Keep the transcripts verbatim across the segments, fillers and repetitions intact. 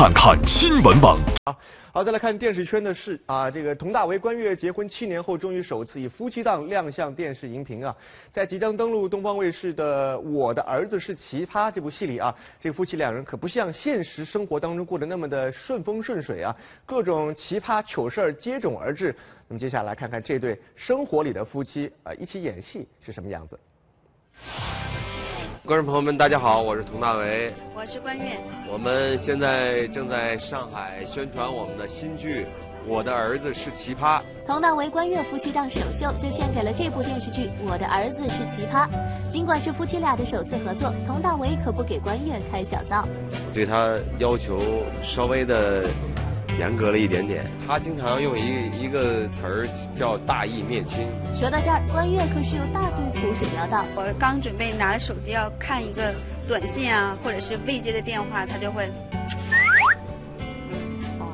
看看新闻网。好，再来看电视圈的事啊。这个佟大为、关悦结婚七年后，终于首次以夫妻档亮相电视荧屏啊。在即将登陆东方卫视的《我的儿子是奇葩》这部戏里啊，这个夫妻两人可不像现实生活当中过得那么的顺风顺水啊，各种奇葩糗事儿接踵而至。那么接下来看看这对生活里的夫妻啊，一起演戏是什么样子。 观众朋友们，大家好，我是佟大为，我是关悦。我们现在正在上海宣传我们的新剧《我的儿子是奇葩》。佟大为、关悦夫妻档首秀就献给了这部电视剧《我的儿子是奇葩》。尽管是夫妻俩的首次合作，佟大为可不给关悦开小灶，对他要求稍微的严格了一点点。他经常用一一个词儿叫“大义灭亲”。 说到这儿，关悦可是有大堆苦水要倒。我刚准备拿着手机要看一个短信啊，或者是未接的电话，他就会，哦，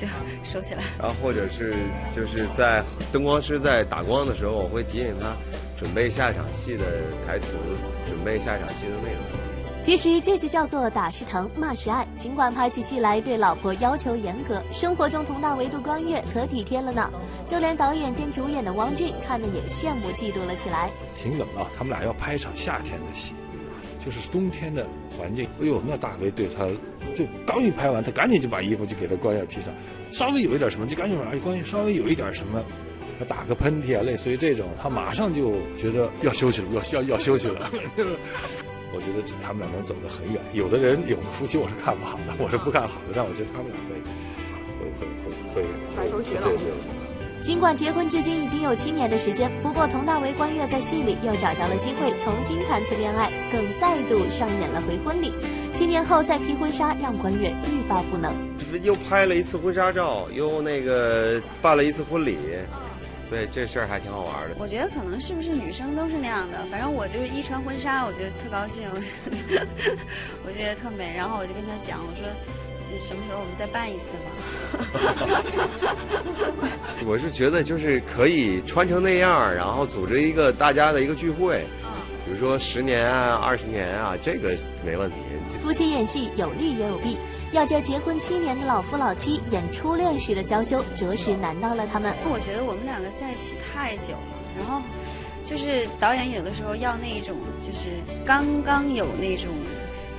就收起来。然后或者是就是在灯光师在打光的时候，我会提醒他准备下一场戏的台词，准备下一场戏的内容。 其实这就叫做打是疼，骂是爱。尽管拍起戏来对老婆要求严格，生活中佟大为对关悦可体贴了呢。就连导演兼主演的汪俊看得也羡慕嫉妒了起来。挺冷啊，他们俩要拍一场夏天的戏，就是冬天的环境。哎呦，那大为对他，就刚一拍完，他赶紧就把衣服就给他关悦披上，稍微有一点什么就赶紧把哎关悦稍微有一点什么。 他打个喷嚏啊，类似于这种，他马上就觉得要休息了，要要要休息了。我觉得他们俩能走得很远。有的人，有的夫妻我是看不好的，我是不看好的，但我觉得他们俩会会会会会对对对。 尽管结婚至今已经有七年的时间，不过佟大为、关悦在戏里又找着了机会重新谈次恋爱，更再度上演了回婚礼。七年后再披婚纱，让关悦欲罢不能。又拍了一次婚纱照，又那个办了一次婚礼，对这事儿还挺好玩的。我觉得可能是不是女生都是那样的，反正我就是一穿婚纱，我就特高兴，我觉得我觉得特美。然后我就跟他讲，我说。 什么时候我们再办一次吧？我是觉得就是可以穿成那样，然后组织一个大家的一个聚会，比如说十年啊、二十年啊，这个没问题。夫妻演戏有利也有弊，要这结婚七年的老夫老妻演初恋时的娇羞，着实难到了他们。我觉得我们两个在一起太久了，然后就是导演有的时候要那种就是刚刚有那种。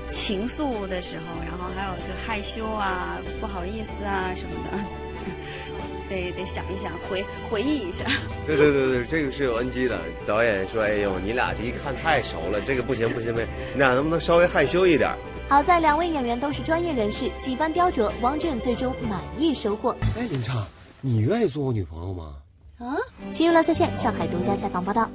情愫的时候，然后还有就害羞啊、不好意思啊什么的，得得想一想，回回忆一下。对对对对，这个是有 N G 的。导演说：“哎呦，你俩这一看太熟了，这个不行不行不行，你俩能不能稍微害羞一点？”好在两位演员都是专业人士，几番雕琢，汪俊最终满意收获。哎，林畅，你愿意做我女朋友吗？啊！新娱乐在线，上海独家采访报道。